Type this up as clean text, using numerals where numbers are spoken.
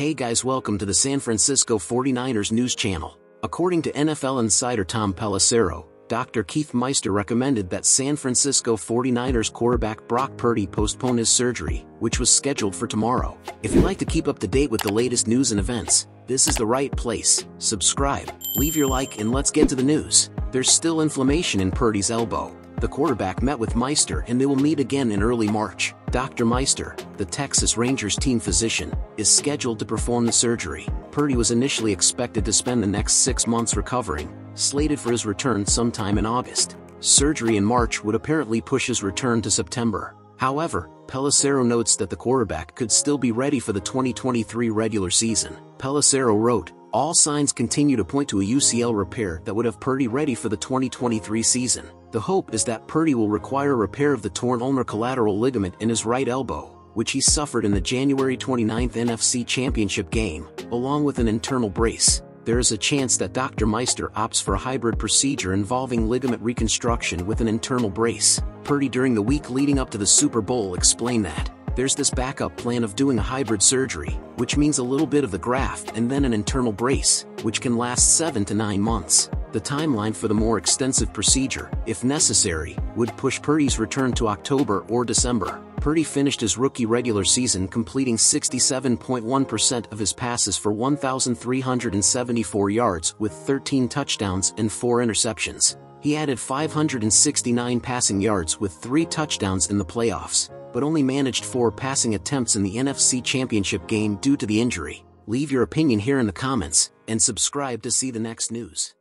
Hey guys, welcome to the San Francisco 49ers news channel. According to NFL insider Tom Pelissero, Dr. Keith Meister recommended that San Francisco 49ers quarterback Brock Purdy postpone his surgery, which was scheduled for tomorrow. If you'd like to keep up to date with the latest news and events, this is the right place. Subscribe, leave your like, and let's get to the news. There's still inflammation in Purdy's elbow. The quarterback met with Meister and they will meet again in early March. Dr. Meister, the Texas Rangers team physician, is scheduled to perform the surgery. Purdy was initially expected to spend the next 6 months recovering, slated for his return sometime in August. Surgery in March would apparently push his return to September. However, Pelissero notes that the quarterback could still be ready for the 2023 regular season. Pelissero wrote, "All signs continue to point to a UCL repair that would have Purdy ready for the 2023 season. The hope is that Purdy will require repair of the torn ulnar collateral ligament in his right elbow, which he suffered in the January 29th NFC Championship game, along with an internal brace. There is a chance that Dr. Meister opts for a hybrid procedure involving ligament reconstruction with an internal brace." Purdy, during the week leading up to the Super Bowl, explained that there's this backup plan of doing a hybrid surgery, which means a little bit of the graft and then an internal brace, which can last 7 to 9 months. The timeline for the more extensive procedure, if necessary, would push Purdy's return to October or December. Purdy finished his rookie regular season completing 67.1% of his passes for 1,374 yards with 13 touchdowns and 4 interceptions. He added 569 passing yards with 3 touchdowns in the playoffs, but only managed 4 passing attempts in the NFC Championship game due to the injury. Leave your opinion here in the comments, and subscribe to see the next news.